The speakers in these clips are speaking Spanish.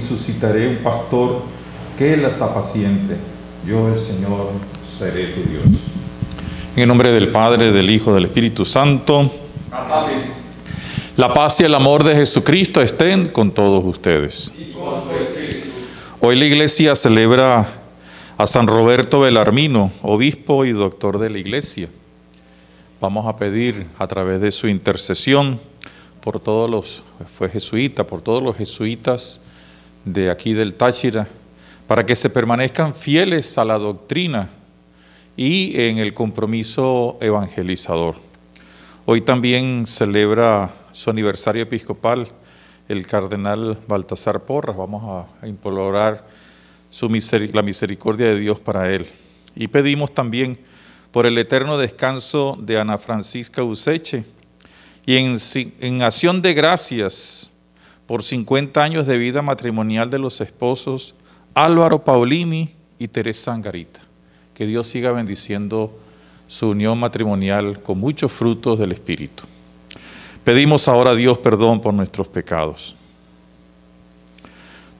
y suscitaré un pastor que las apaciente. Yo, el Señor, seré tu Dios. En el nombre del Padre, del Hijo, del Espíritu Santo. Amén. La paz y el amor de Jesucristo estén con todos ustedes. Y con tu espíritu. Hoy la Iglesia celebra a San Roberto Belarmino, obispo y doctor de la Iglesia. Vamos a pedir a través de su intercesión por todos los jesuitas de aquí del Táchira, para que se permanezcan fieles a la doctrina y en el compromiso evangelizador. Hoy también celebra su aniversario episcopal el cardenal Baltasar Porras. Vamos a implorar la misericordia de Dios para él. Y pedimos también por el eterno descanso de Ana Francisca Useche, y en acción de gracias por 50 años de vida matrimonial de los esposos Álvaro Paolini y Teresa Angarita. Que Dios siga bendiciendo su unión matrimonial con muchos frutos del Espíritu. Pedimos ahora a Dios perdón por nuestros pecados.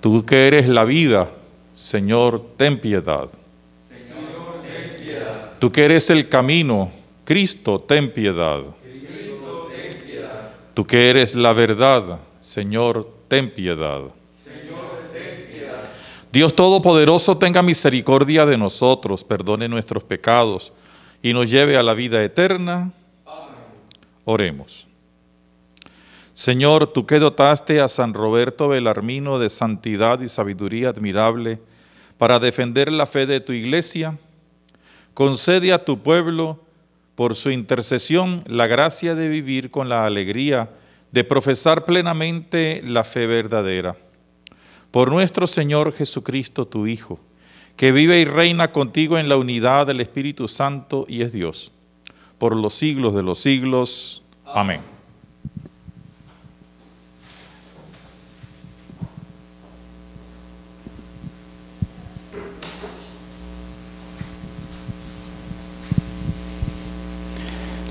Tú que eres la vida, Señor, ten piedad. Tú que eres el camino, Cristo, ten piedad. Cristo, ten piedad. Tú que eres la verdad, Señor, ten piedad. Señor, ten piedad. Dios Todopoderoso, tenga misericordia de nosotros, perdone nuestros pecados y nos lleve a la vida eterna. Amén. Oremos. Señor, tú que dotaste a San Roberto Belarmino de santidad y sabiduría admirable para defender la fe de tu Iglesia, concede a tu pueblo, por su intercesión, la gracia de vivir con la alegría de profesar plenamente la fe verdadera. Por nuestro Señor Jesucristo, tu Hijo, que vive y reina contigo en la unidad del Espíritu Santo y es Dios, por los siglos de los siglos. Amén.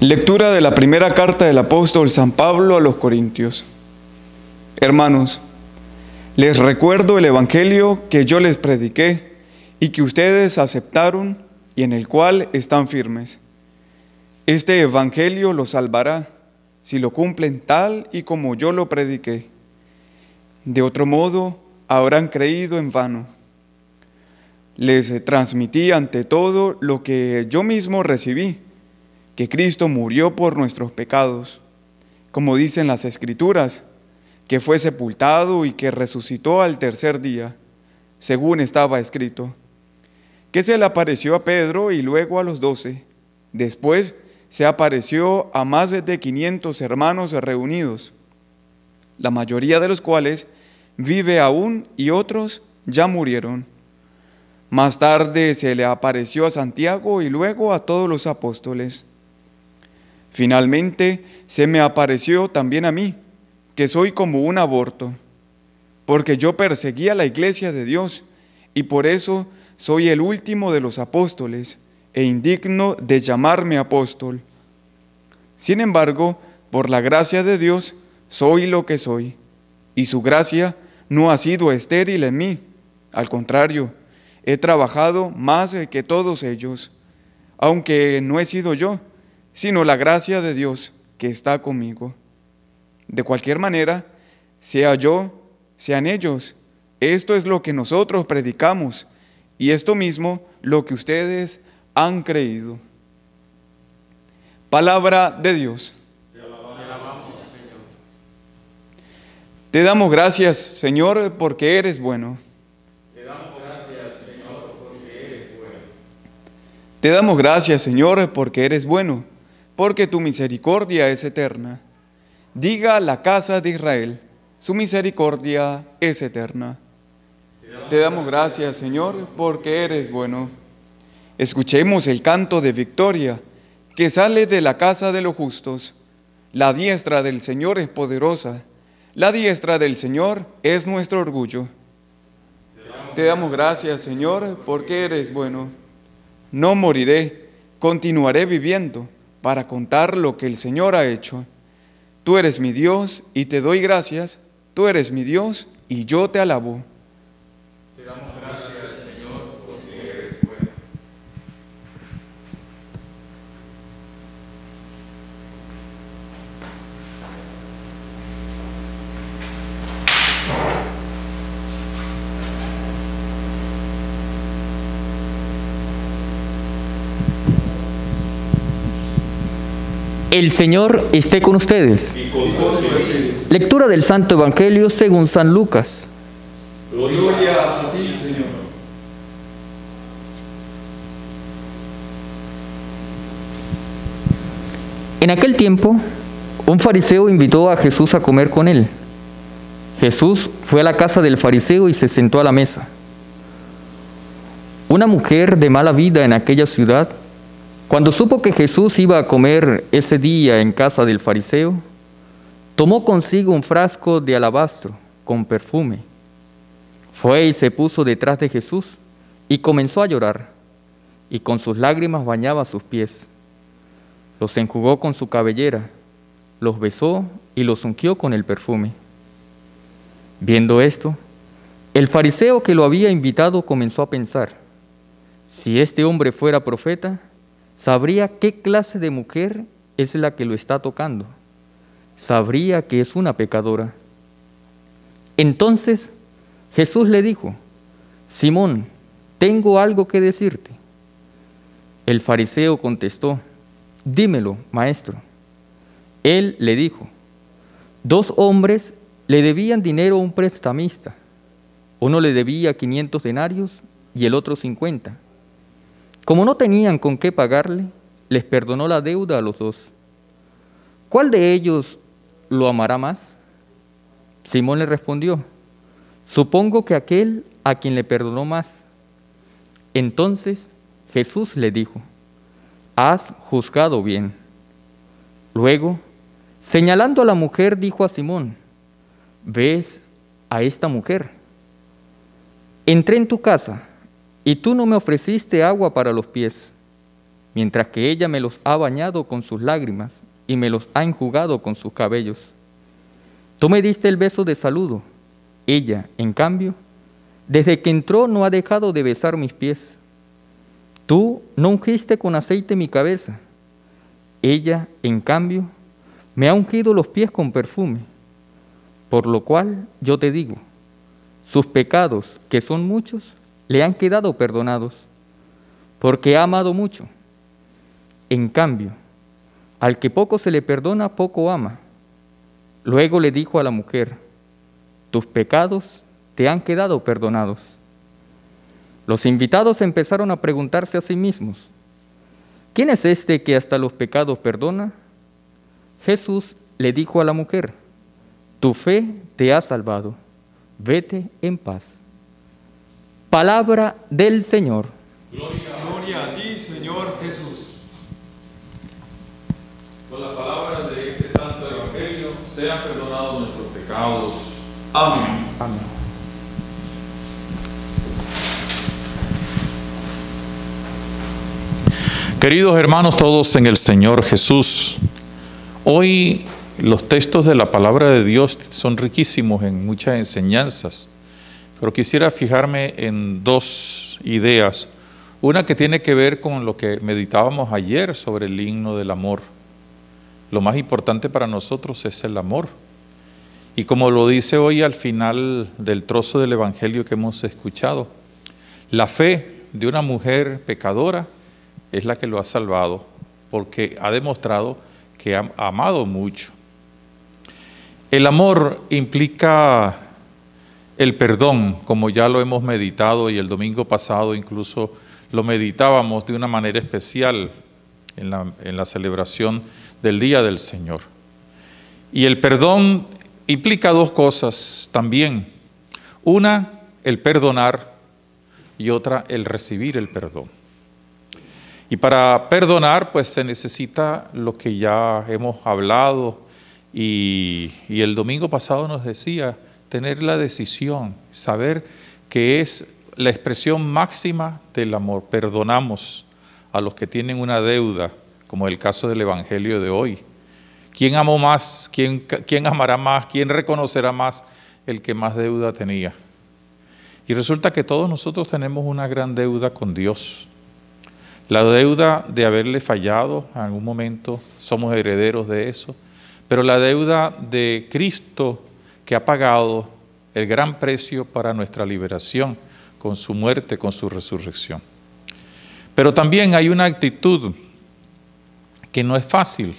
Lectura de la primera carta del apóstol San Pablo a los Corintios. Hermanos, les recuerdo el evangelio que yo les prediqué y que ustedes aceptaron y en el cual están firmes. Este evangelio los salvará si lo cumplen tal y como yo lo prediqué. De otro modo, habrán creído en vano. Les transmití ante todo lo que yo mismo recibí, que Cristo murió por nuestros pecados, como dicen las Escrituras, que fue sepultado y que resucitó al tercer día, según estaba escrito, que se le apareció a Pedro y luego a los 12. Después se apareció a más de 500 hermanos reunidos, la mayoría de los cuales vive aún y otros ya murieron. Más tarde se le apareció a Santiago y luego a todos los apóstoles. Finalmente, se me apareció también a mí, que soy como un aborto, porque yo perseguía la iglesia de Dios, y por eso soy el último de los apóstoles, e indigno de llamarme apóstol. Sin embargo, por la gracia de Dios, soy lo que soy, y su gracia no ha sido estéril en mí. Al contrario, he trabajado más que todos ellos, aunque no he sido yo, sino la gracia de Dios que está conmigo. De cualquier manera, sea yo, sean ellos, esto es lo que nosotros predicamos, y esto mismo lo que ustedes han creído. Palabra de Dios. Te alabamos, Señor. Te damos gracias, Señor, porque eres bueno. Te damos gracias, Señor, porque eres bueno. Te damos gracias, Señor, porque eres bueno, porque tu misericordia es eterna. Diga la casa de Israel, su misericordia es eterna. Te damos gracias, Señor, porque eres bueno. Escuchemos el canto de victoria que sale de la casa de los justos. La diestra del Señor es poderosa, la diestra del Señor es nuestro orgullo. Te damos gracias, Señor, porque eres bueno. No moriré, continuaré viviendo para contar lo que el Señor ha hecho. Tú eres mi Dios y te doy gracias, tú eres mi Dios y yo te alabo. El Señor esté con ustedes. Y con tu espíritu. Lectura del Santo Evangelio según San Lucas. Gloria a ti, Señor. En aquel tiempo, un fariseo invitó a Jesús a comer con él. Jesús fue a la casa del fariseo y se sentó a la mesa. Una mujer de mala vida en aquella ciudad, cuando supo que Jesús iba a comer ese día en casa del fariseo, tomó consigo un frasco de alabastro con perfume. Fue y se puso detrás de Jesús y comenzó a llorar, y con sus lágrimas bañaba sus pies. Los enjugó con su cabellera, los besó y los ungió con el perfume. Viendo esto, el fariseo que lo había invitado comenzó a pensar: si este hombre fuera profeta, sabría qué clase de mujer es la que lo está tocando. Sabría que es una pecadora. Entonces Jesús le dijo: Simón, tengo algo que decirte. El fariseo contestó: dímelo, maestro. Él le dijo: 2 hombres le debían dinero a un prestamista. Uno le debía 500 denarios y el otro 50. Como no tenían con qué pagarle, les perdonó la deuda a los 2. ¿Cuál de ellos lo amará más? Simón le respondió: supongo que aquel a quien le perdonó más. Entonces Jesús le dijo: has juzgado bien. Luego, señalando a la mujer, dijo a Simón: ¿ves a esta mujer? Entré en tu casa y tú no me ofreciste agua para los pies, mientras que ella me los ha bañado con sus lágrimas y me los ha enjugado con sus cabellos. Tú me diste el beso de saludo. Ella, en cambio, desde que entró no ha dejado de besar mis pies. Tú no ungiste con aceite mi cabeza. Ella, en cambio, me ha ungido los pies con perfume. Por lo cual yo te digo, sus pecados, que son muchos, le han quedado perdonados, porque ha amado mucho. En cambio, al que poco se le perdona, poco ama. Luego le dijo a la mujer: tus pecados te han quedado perdonados. Los invitados empezaron a preguntarse a sí mismos: ¿quién es este que hasta los pecados perdona? Jesús le dijo a la mujer: tu fe te ha salvado. Vete en paz. Palabra del Señor. Gloria a ti, Señor Jesús. Con las palabras de este santo evangelio, sean perdonados nuestros pecados. Amén. Amén. Queridos hermanos, todos en el Señor Jesús, hoy los textos de la palabra de Dios son riquísimos en muchas enseñanzas, pero quisiera fijarme en 2 ideas. Una que tiene que ver con lo que meditábamos ayer sobre el himno del amor. Lo más importante para nosotros es el amor. Y como lo dice hoy al final del trozo del Evangelio que hemos escuchado, la fe de una mujer pecadora es la que lo ha salvado, porque ha demostrado que ha amado mucho. El amor implica el perdón, como ya lo hemos meditado, y el domingo pasado incluso lo meditábamos de una manera especial en la celebración del Día del Señor. Y el perdón implica 2 cosas también. Una, el perdonar, y otra, el recibir el perdón. Y para perdonar, pues se necesita lo que ya hemos hablado, y el domingo pasado nos decía, tener la decisión, saber que es la expresión máxima del amor. Perdonamos a los que tienen una deuda, como el caso del Evangelio de hoy. ¿Quién amó más? ¿Quién amará más? ¿Quién reconocerá más? El que más deuda tenía. Y resulta que todos nosotros tenemos una gran deuda con Dios. La deuda de haberle fallado en algún momento, somos herederos de eso. Pero la deuda de Cristo, que ha pagado el gran precio para nuestra liberación, con su muerte, con su resurrección. Pero también hay una actitud que no es fácil,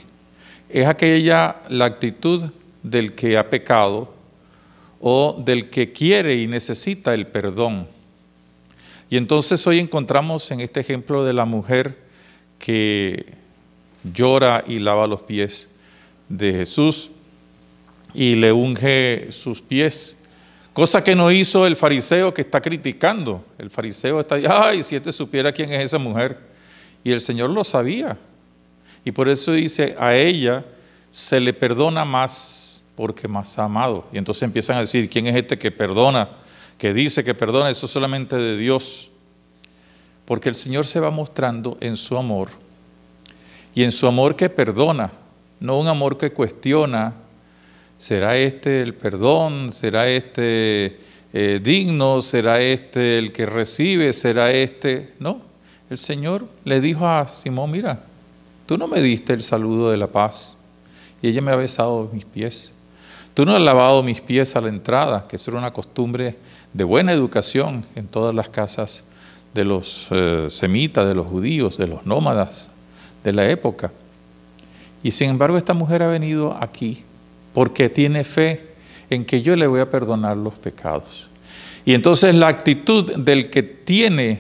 es aquella la actitud del que ha pecado o del que quiere y necesita el perdón. Y entonces hoy encontramos en este ejemplo de la mujer que llora y lava los pies de Jesús y le unge sus pies, cosa que no hizo el fariseo que está criticando. El fariseo está, ay, si este supiera quién es esa mujer. Y el Señor lo sabía. Y por eso dice, a ella se le perdona más porque más ha amado. Y entonces empiezan a decir, ¿quién es este que perdona? Que dice que perdona, eso solamente de Dios. Porque el Señor se va mostrando en su amor. Y en su amor que perdona, no un amor que cuestiona. ¿Será este el perdón? ¿Será este digno? ¿Será este el que recibe? ¿Será este? No, el Señor le dijo a Simón, mira, tú no me diste el saludo de la paz y ella me ha besado mis pies. Tú no has lavado mis pies a la entrada, que eso era una costumbre de buena educación en todas las casas de los semitas, de los judíos, de los nómadas de la época. Y sin embargo esta mujer ha venido aquí porque tiene fe en que yo le voy a perdonar los pecados. Y entonces la actitud del que tiene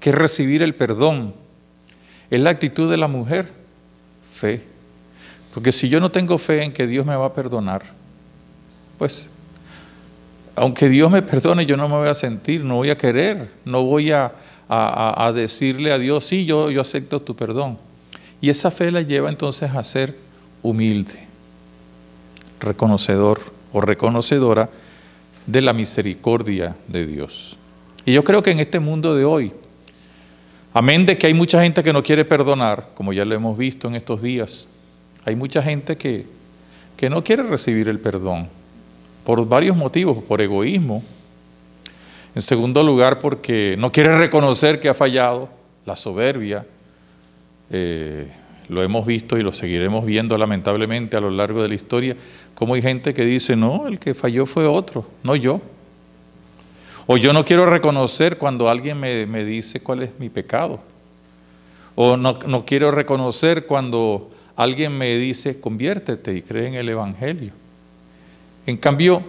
que recibir el perdón es la actitud de la mujer, fe. Porque si yo no tengo fe en que Dios me va a perdonar, pues aunque Dios me perdone, yo no me voy a sentir, no voy a querer, no voy a decirle a Dios, sí, yo acepto tu perdón. Y esa fe la lleva entonces a ser humilde, reconocedor o reconocedora de la misericordia de Dios. Y yo creo que en este mundo de hoy, amén de que hay mucha gente que no quiere perdonar, como ya lo hemos visto en estos días, hay mucha gente que no quiere recibir el perdón por varios motivos, por egoísmo. En segundo lugar, porque no quiere reconocer que ha fallado, la soberbia. Lo hemos visto y lo seguiremos viendo lamentablemente a lo largo de la historia, como hay gente que dice, no, el que falló fue otro, no yo. O yo no quiero reconocer cuando alguien me dice cuál es mi pecado. O no quiero reconocer cuando alguien me dice, conviértete y cree en el Evangelio. En cambio,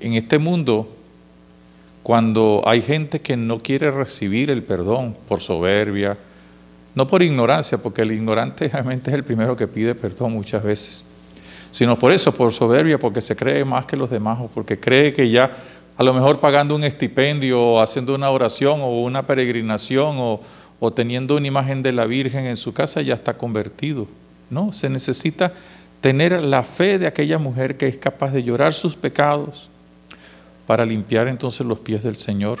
en este mundo, cuando hay gente que no quiere recibir el perdón por soberbia, no por ignorancia, porque el ignorante realmente es el primero que pide perdón muchas veces, sino por eso, por soberbia, porque se cree más que los demás o porque cree que ya, a lo mejor pagando un estipendio o haciendo una oración o una peregrinación o teniendo una imagen de la Virgen en su casa, ya está convertido. No, se necesita tener la fe de aquella mujer que es capaz de llorar sus pecados para limpiar entonces los pies del Señor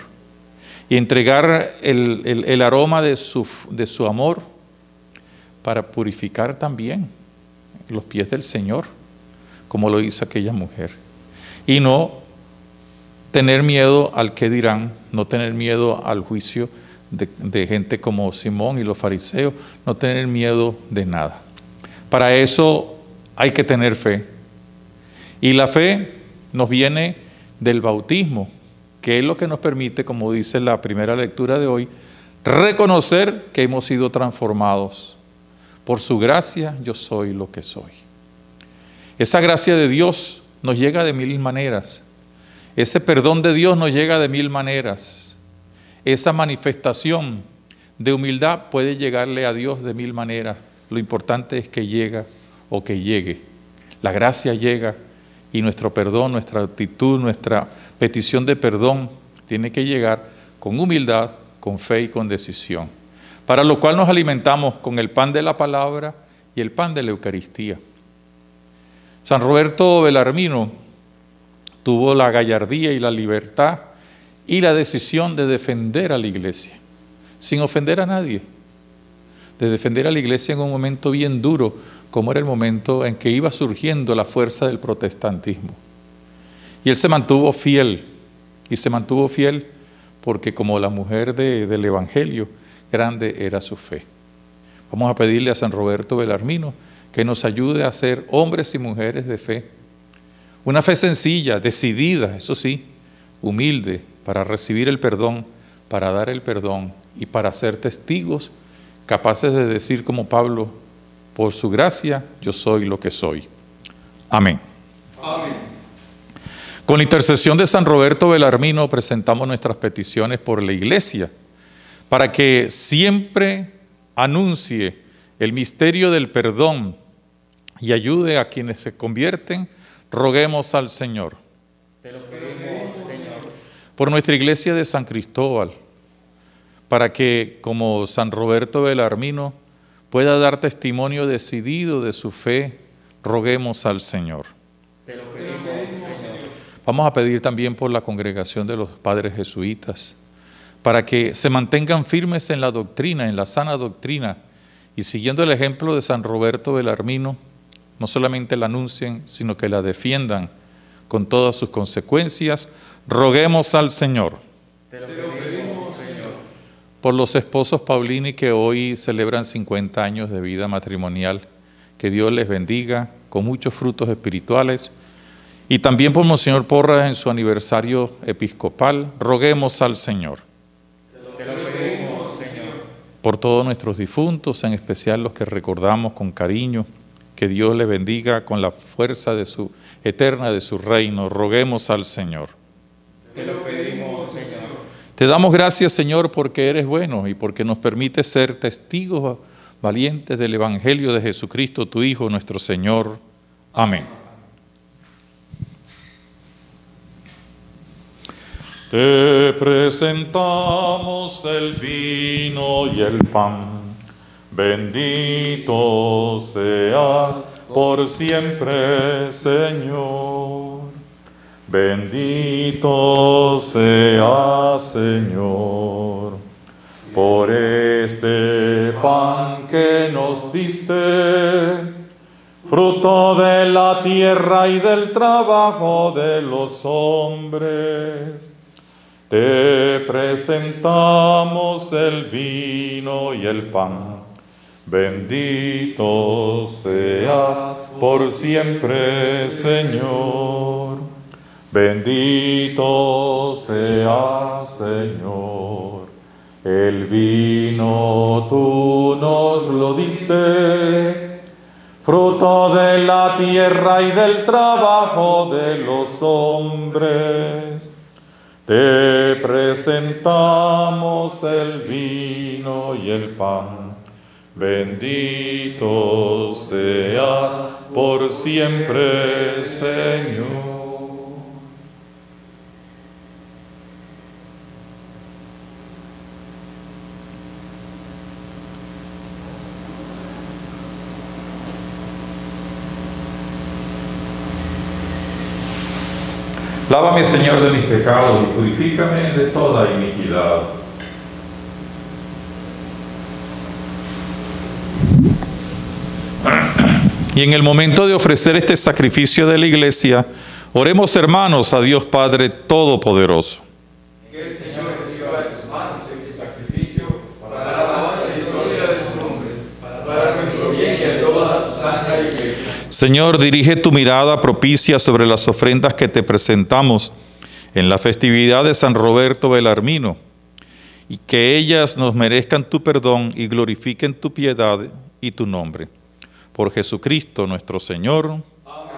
y entregar el aroma de su amor para purificar también los pies del Señor, como lo hizo aquella mujer. Y no tener miedo al qué dirán, no tener miedo al juicio de gente como Simón y los fariseos, no tener miedo de nada. Para eso hay que tener fe. Y la fe nos viene del bautismo, que es lo que nos permite, como dice la primera lectura de hoy, reconocer que hemos sido transformados. Por su gracia yo soy lo que soy. Esa gracia de Dios nos llega de mil maneras. Ese perdón de Dios nos llega de mil maneras. Esa manifestación de humildad puede llegarle a Dios de mil maneras. Lo importante es que llega o que llegue. La gracia llega y nuestro perdón, nuestra actitud, nuestra petición de perdón tiene que llegar con humildad, con fe y con decisión. Para lo cual nos alimentamos con el pan de la palabra y el pan de la Eucaristía. San Roberto Belarmino tuvo la gallardía y la libertad y la decisión de defender a la Iglesia, sin ofender a nadie. De defender a la Iglesia en un momento bien duro, como era el momento en que iba surgiendo la fuerza del protestantismo. Y él se mantuvo fiel, y se mantuvo fiel porque como la mujer del Evangelio, grande era su fe. Vamos a pedirle a San Roberto Belarmino que nos ayude a ser hombres y mujeres de fe. Una fe sencilla, decidida, eso sí, humilde, para recibir el perdón, para dar el perdón y para ser testigos capaces de decir como Pablo, Por su gracia, yo soy lo que soy. Amén. Amén. Con la intercesión de San Roberto Belarmino presentamos nuestras peticiones por la Iglesia, para que siempre anuncie el misterio del perdón y ayude a quienes se convierten. Roguemos al Señor. Te lo pedimos, Señor. Por nuestra Iglesia de San Cristóbal, para que, como San Roberto Belarmino, pueda dar testimonio decidido de su fe, roguemos al Señor. Te lo pedimos, Señor. Vamos a pedir también por la congregación de los padres jesuitas, para que se mantengan firmes en la doctrina, en la sana doctrina, y siguiendo el ejemplo de San Roberto Belarmino, no solamente la anuncien, sino que la defiendan con todas sus consecuencias. Roguemos al Señor. Te lo pedimos, Señor. Por los esposos Paolini, que hoy celebran 50 años de vida matrimonial, que Dios les bendiga con muchos frutos espirituales. Y también por Monseñor Porras en su aniversario episcopal. Roguemos al Señor. Te lo pedimos, Señor. Por todos nuestros difuntos, en especial los que recordamos con cariño, que Dios le bendiga con la fuerza de su eterna de su reino. Roguemos al Señor. Te lo pedimos, Señor. Te damos gracias, Señor, porque eres bueno y porque nos permites ser testigos valientes del Evangelio de Jesucristo, tu Hijo, nuestro Señor. Amén. Te presentamos el vino y el pan. Bendito seas por siempre, Señor. Bendito seas, Señor, por este pan que nos diste, fruto de la tierra y del trabajo de los hombres. Te presentamos el vino y el pan. Bendito seas por siempre, Señor. Bendito seas, Señor. El vino tú nos lo diste, fruto de la tierra y del trabajo de los hombres. Te presentamos el vino y el pan. Bendito seas por siempre, Señor. Lávame, Señor, de mis pecados y purifícame de toda iniquidad. Y en el momento de ofrecer este sacrificio de la Iglesia, oremos, hermanos, a Dios Padre Todopoderoso. Que el Señor reciba de tus manos este sacrificio para la alabanza y gloria de su nombre, para nuestro bien y de toda su santa Iglesia. Señor, dirige tu mirada propicia sobre las ofrendas que te presentamos en la festividad de San Roberto Belarmino, y que ellas nos merezcan tu perdón y glorifiquen tu piedad y tu nombre. Por Jesucristo nuestro Señor. Amén.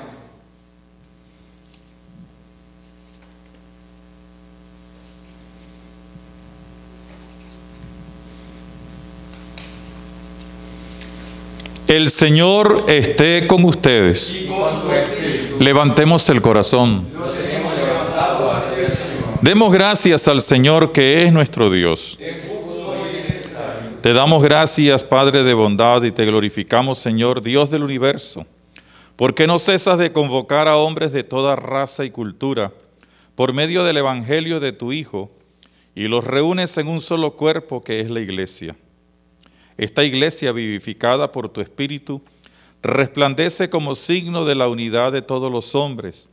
El Señor esté con ustedes. Y con tu espíritu. Levantemos el corazón. Lo tenemos levantado hacia el Señor. Demos gracias al Señor, que es nuestro Dios. Te damos gracias, Padre de bondad, y te glorificamos, Señor, Dios del universo, porque no cesas de convocar a hombres de toda raza y cultura por medio del Evangelio de tu Hijo, y los reúnes en un solo cuerpo que es la Iglesia. Esta Iglesia, vivificada por tu Espíritu, resplandece como signo de la unidad de todos los hombres,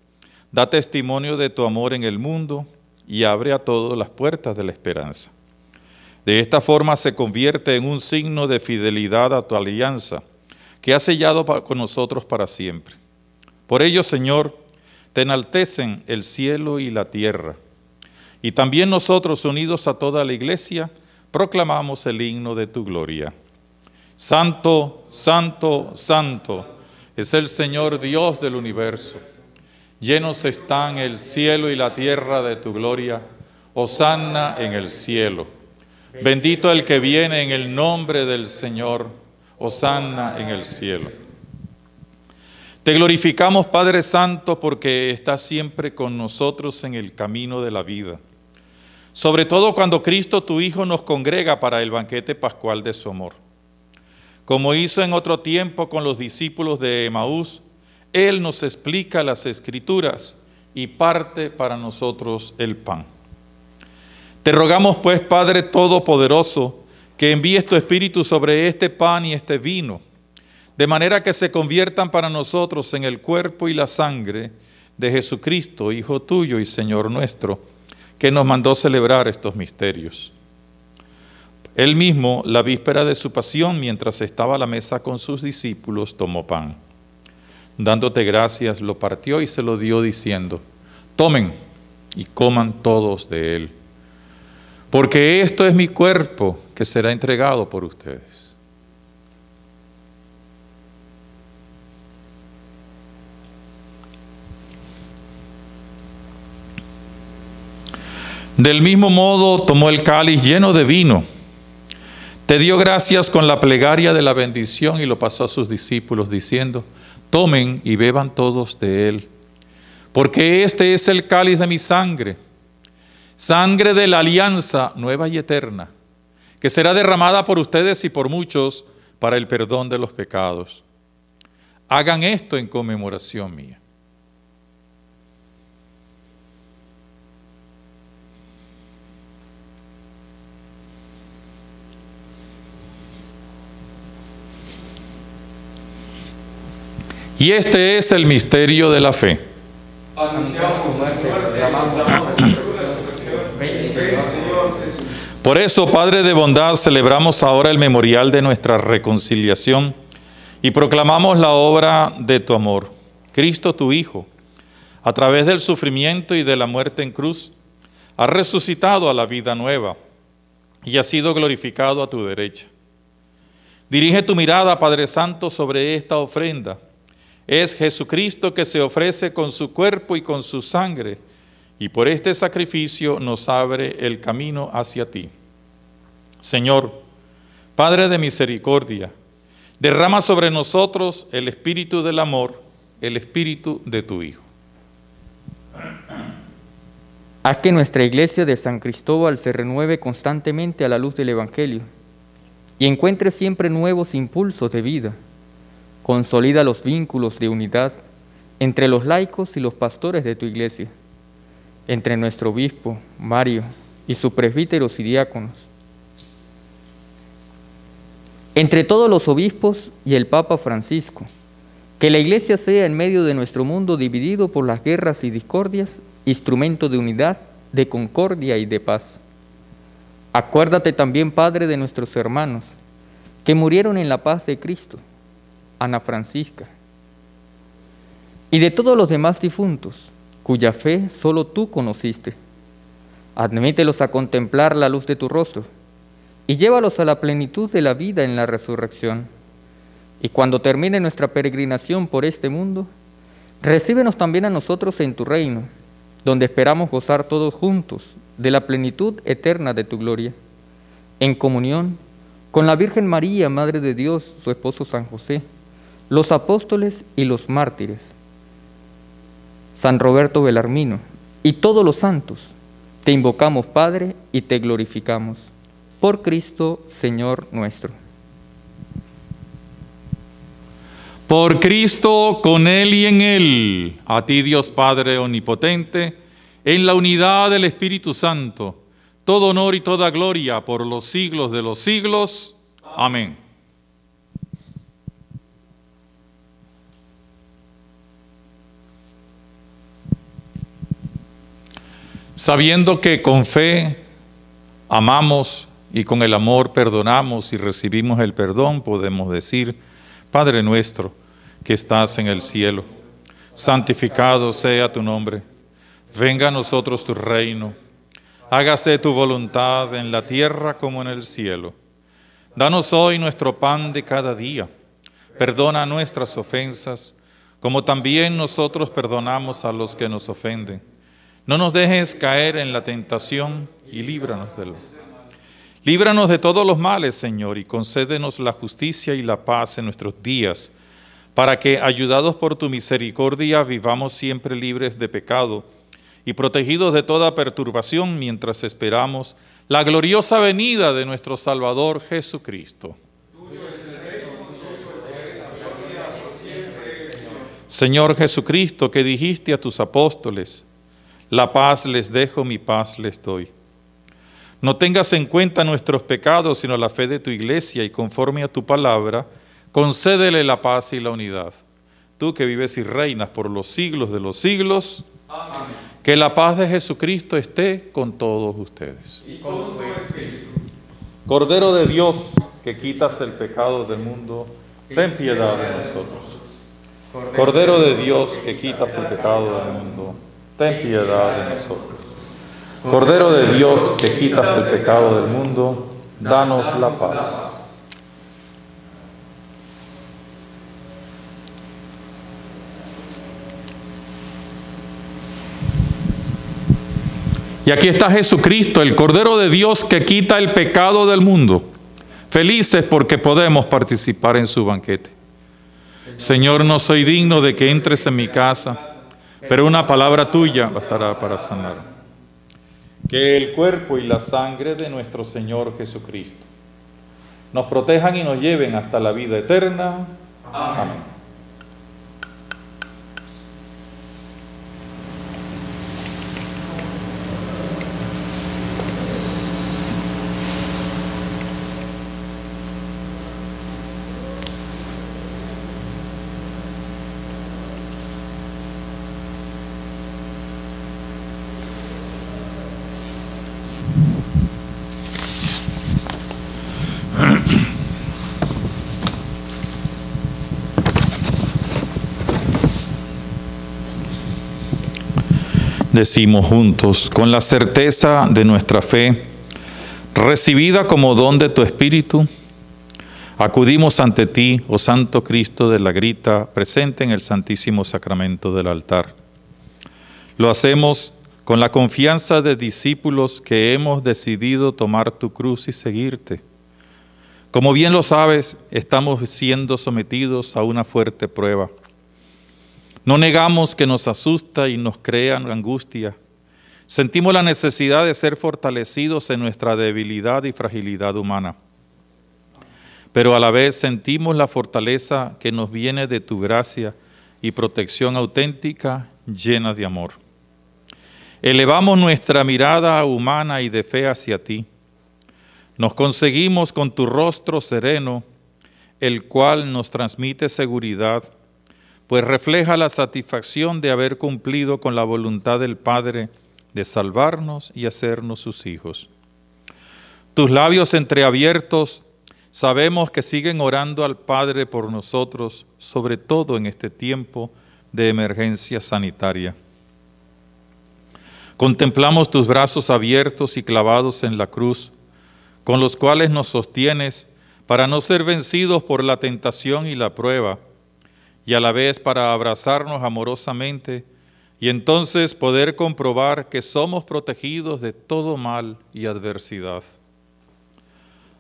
da testimonio de tu amor en el mundo y abre a todos las puertas de la esperanza. De esta forma se convierte en un signo de fidelidad a tu alianza, que has sellado con nosotros para siempre. Por ello, Señor, te enaltecen el cielo y la tierra. Y también nosotros, unidos a toda la Iglesia, proclamamos el himno de tu gloria. Santo, santo, santo es el Señor Dios del universo. Llenos están el cielo y la tierra de tu gloria. Hosanna en el cielo. Bendito el que viene en el nombre del Señor. Hosanna en el cielo. Te glorificamos, Padre Santo, porque estás siempre con nosotros en el camino de la vida. Sobre todo cuando Cristo, tu Hijo, nos congrega para el banquete pascual de su amor. Como hizo en otro tiempo con los discípulos de Emaús, Él nos explica las Escrituras y parte para nosotros el pan. Te rogamos, pues, Padre Todopoderoso, que envíes tu Espíritu sobre este pan y este vino, de manera que se conviertan para nosotros en el cuerpo y la sangre de Jesucristo, Hijo tuyo y Señor nuestro, que nos mandó celebrar estos misterios. Él mismo, la víspera de su pasión, mientras estaba a la mesa con sus discípulos, tomó pan. Dándote gracias, lo partió y se lo dio diciendo, tomen y coman todos de él, porque esto es mi cuerpo que será entregado por ustedes. Del mismo modo tomó el cáliz lleno de vino. Te dio gracias con la plegaria de la bendición y lo pasó a sus discípulos diciendo, tomen y beban todos de él, porque este es el cáliz de mi sangre, sangre de la alianza nueva y eterna, que será derramada por ustedes y por muchos para el perdón de los pecados. Hagan esto en conmemoración mía. Y este es el misterio de la fe. Por eso, Padre de bondad, celebramos ahora el memorial de nuestra reconciliación y proclamamos la obra de tu amor. Cristo, tu Hijo, a través del sufrimiento y de la muerte en cruz, ha resucitado a la vida nueva y ha sido glorificado a tu derecha. Dirige tu mirada, Padre Santo, sobre esta ofrenda. Es Jesucristo que se ofrece con su cuerpo y con su sangre, y por este sacrificio nos abre el camino hacia ti. Señor, Padre de misericordia, derrama sobre nosotros el espíritu del amor, el espíritu de tu Hijo. Haz que nuestra iglesia de San Cristóbal se renueve constantemente a la luz del Evangelio y encuentre siempre nuevos impulsos de vida. Consolida los vínculos de unidad entre los laicos y los pastores de tu iglesia, entre nuestro obispo, Mario, y sus presbíteros y diáconos, entre todos los obispos y el Papa Francisco, que la iglesia sea en medio de nuestro mundo dividido por las guerras y discordias, instrumento de unidad, de concordia y de paz. Acuérdate también, Padre, de nuestros hermanos, que murieron en la paz de Cristo, Ana Francisca, y de todos los demás difuntos, cuya fe solo tú conociste. Admítelos a contemplar la luz de tu rostro, y llévalos a la plenitud de la vida en la resurrección. Y cuando termine nuestra peregrinación por este mundo, recíbenos también a nosotros en tu reino, donde esperamos gozar todos juntos de la plenitud eterna de tu gloria, en comunión con la Virgen María, Madre de Dios, su esposo San José, los apóstoles y los mártires, San Roberto Belarmino y todos los santos, te invocamos, Padre, y te glorificamos. Por Cristo, Señor nuestro. Por Cristo, con Él y en Él, a ti, Dios Padre Omnipotente, en la unidad del Espíritu Santo, todo honor y toda gloria por los siglos de los siglos. Amén. Sabiendo que con fe amamos y con el amor perdonamos y recibimos el perdón, podemos decir, Padre nuestro que estás en el cielo, santificado sea tu nombre, venga a nosotros tu reino, hágase tu voluntad en la tierra como en el cielo. Danos hoy nuestro pan de cada día. Perdona nuestras ofensas, como también nosotros perdonamos a los que nos ofenden. No nos dejes caer en la tentación y líbranos del mal. Líbranos de todos los males, Señor, y concédenos la justicia y la paz en nuestros días, para que, ayudados por tu misericordia, vivamos siempre libres de pecado y protegidos de toda perturbación, mientras esperamos la gloriosa venida de nuestro Salvador Jesucristo. Señor Jesucristo, que dijiste a tus apóstoles, la paz les dejo, mi paz les doy. No tengas en cuenta nuestros pecados, sino la fe de tu iglesia, y conforme a tu palabra, concédele la paz y la unidad. Tú que vives y reinas por los siglos de los siglos, amén. Que la paz de Jesucristo esté con todos ustedes. Y con tu espíritu. Cordero de Dios, que quitas el pecado del mundo, ten piedad de nosotros. Cordero de Dios, que quitas el pecado del mundo, ten piedad de nosotros. Cordero de Dios, que quitas el pecado del mundo, danos la paz. Y aquí está Jesucristo, el Cordero de Dios que quita el pecado del mundo. Felices porque podemos participar en su banquete. Señor, no soy digno de que entres en mi casa, pero una palabra tuya bastará para sanar. Que el cuerpo y la sangre de nuestro Señor Jesucristo nos protejan y nos lleven hasta la vida eterna. Amén. Decimos juntos, con la certeza de nuestra fe, recibida como don de tu Espíritu, acudimos ante ti, oh Santo Cristo de la Grita, presente en el Santísimo Sacramento del altar. Lo hacemos con la confianza de discípulos que hemos decidido tomar tu cruz y seguirte. Como bien lo sabes, estamos siendo sometidos a una fuerte prueba. No negamos que nos asusta y nos crea angustia. Sentimos la necesidad de ser fortalecidos en nuestra debilidad y fragilidad humana. Pero a la vez sentimos la fortaleza que nos viene de tu gracia y protección auténtica, llena de amor. Elevamos nuestra mirada humana y de fe hacia ti. Nos conseguimos con tu rostro sereno, el cual nos transmite seguridad, pues refleja la satisfacción de haber cumplido con la voluntad del Padre de salvarnos y hacernos sus hijos. Tus labios entreabiertos, sabemos que siguen orando al Padre por nosotros, sobre todo en este tiempo de emergencia sanitaria. Contemplamos tus brazos abiertos y clavados en la cruz, con los cuales nos sostienes para no ser vencidos por la tentación y la prueba, y a la vez para abrazarnos amorosamente y entonces poder comprobar que somos protegidos de todo mal y adversidad.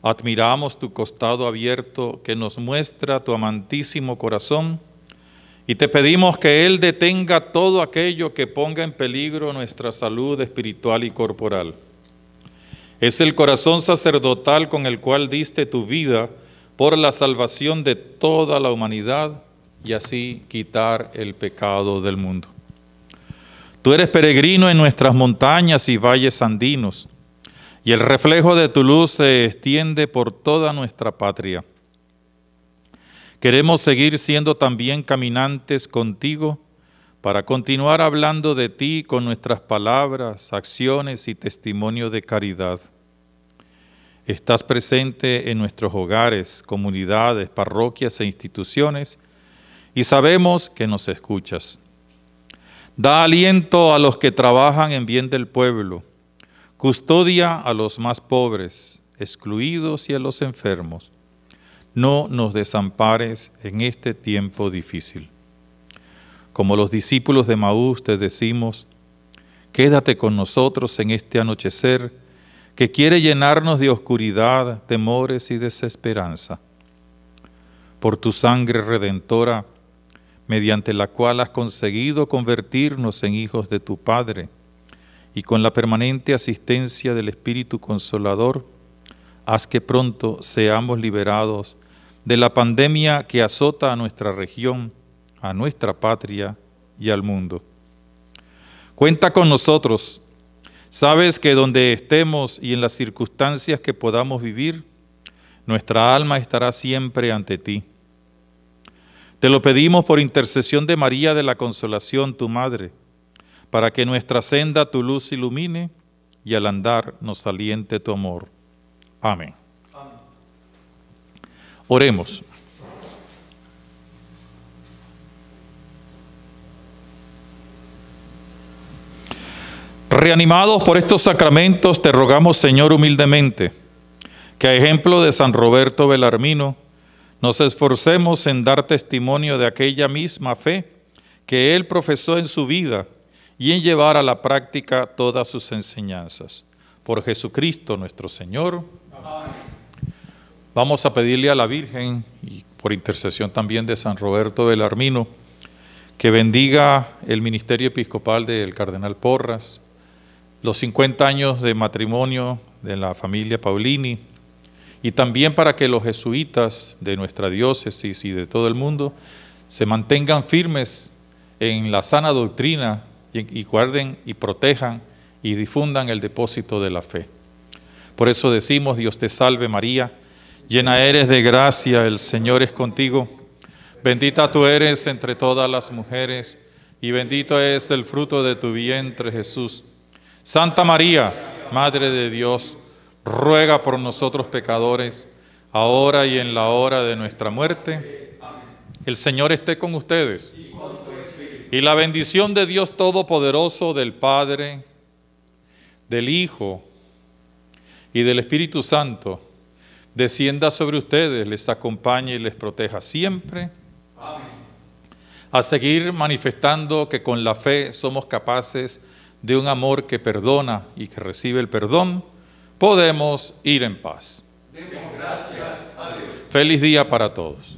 Admiramos tu costado abierto que nos muestra tu amantísimo corazón y te pedimos que Él detenga todo aquello que ponga en peligro nuestra salud espiritual y corporal. Es el corazón sacerdotal con el cual diste tu vida por la salvación de toda la humanidad y así quitar el pecado del mundo. Tú eres peregrino en nuestras montañas y valles andinos, y el reflejo de tu luz se extiende por toda nuestra patria. Queremos seguir siendo también caminantes contigo, para continuar hablando de ti con nuestras palabras, acciones y testimonio de caridad. Estás presente en nuestros hogares, comunidades, parroquias e instituciones, y sabemos que nos escuchas. Da aliento a los que trabajan en bien del pueblo, custodia a los más pobres, excluidos y a los enfermos. No nos desampares en este tiempo difícil. Como los discípulos de Maús te decimos, quédate con nosotros en este anochecer que quiere llenarnos de oscuridad, temores y desesperanza. Por tu sangre redentora, mediante la cual has conseguido convertirnos en hijos de tu Padre, y con la permanente asistencia del Espíritu Consolador, haz que pronto seamos liberados de la pandemia que azota a nuestra región, a nuestra patria y al mundo. Cuenta con nosotros. Sabes que donde estemos y en las circunstancias que podamos vivir, nuestra alma estará siempre ante ti. Te lo pedimos por intercesión de María de la Consolación, tu Madre, para que nuestra senda tu luz ilumine y al andar nos aliente tu amor. Amén. Amén. Oremos. Reanimados por estos sacramentos, te rogamos, Señor, humildemente, que a ejemplo de San Roberto Belarmino, nos esforcemos en dar testimonio de aquella misma fe que él profesó en su vida y en llevar a la práctica todas sus enseñanzas. Por Jesucristo nuestro Señor. Amén. Vamos a pedirle a la Virgen, y por intercesión también de San Roberto Belarmino, que bendiga el ministerio episcopal del cardenal Porras, los 50 años de matrimonio de la familia Paolini, y también para que los jesuitas de nuestra diócesis y de todo el mundo se mantengan firmes en la sana doctrina y guarden y protejan y difundan el depósito de la fe. Por eso decimos, Dios te salve María, llena eres de gracia, el Señor es contigo, bendita tú eres entre todas las mujeres y bendito es el fruto de tu vientre Jesús. Santa María, Madre de Dios, ruega por nosotros pecadores, ahora y en la hora de nuestra muerte. El Señor esté con ustedes. Y la bendición de Dios Todopoderoso, del Padre, del Hijo y del Espíritu Santo, descienda sobre ustedes, les acompañe y les proteja siempre. A seguir manifestando que con la fe somos capaces de un amor que perdona y que recibe el perdón, podemos ir en paz. Demos gracias a Dios. Feliz día para todos.